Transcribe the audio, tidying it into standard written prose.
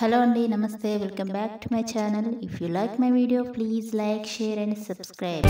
Hello and namaste, welcome back to my channel. If you like my video, please like, share and subscribe.